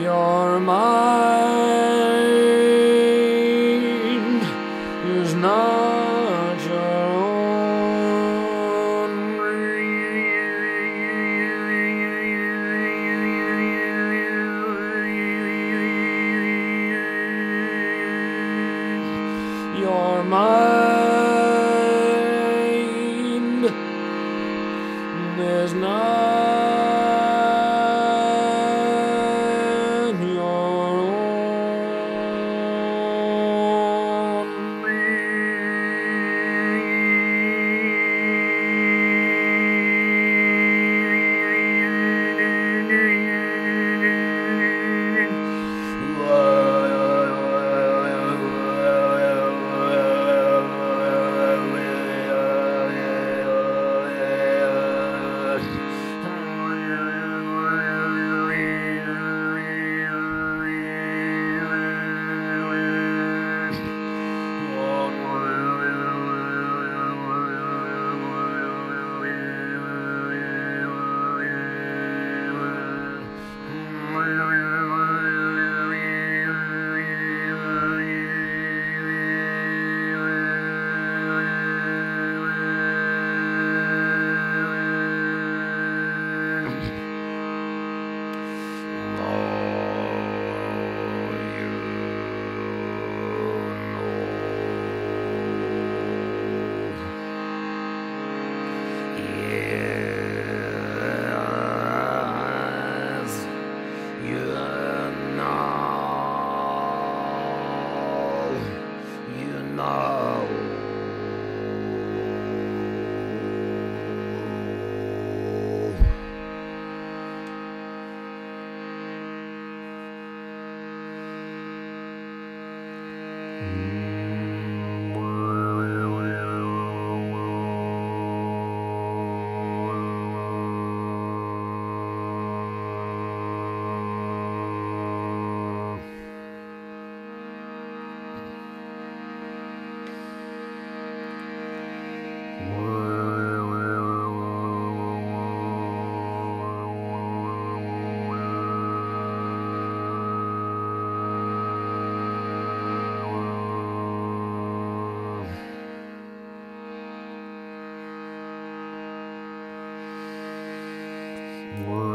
Your mind is not your own. Your mind is not word.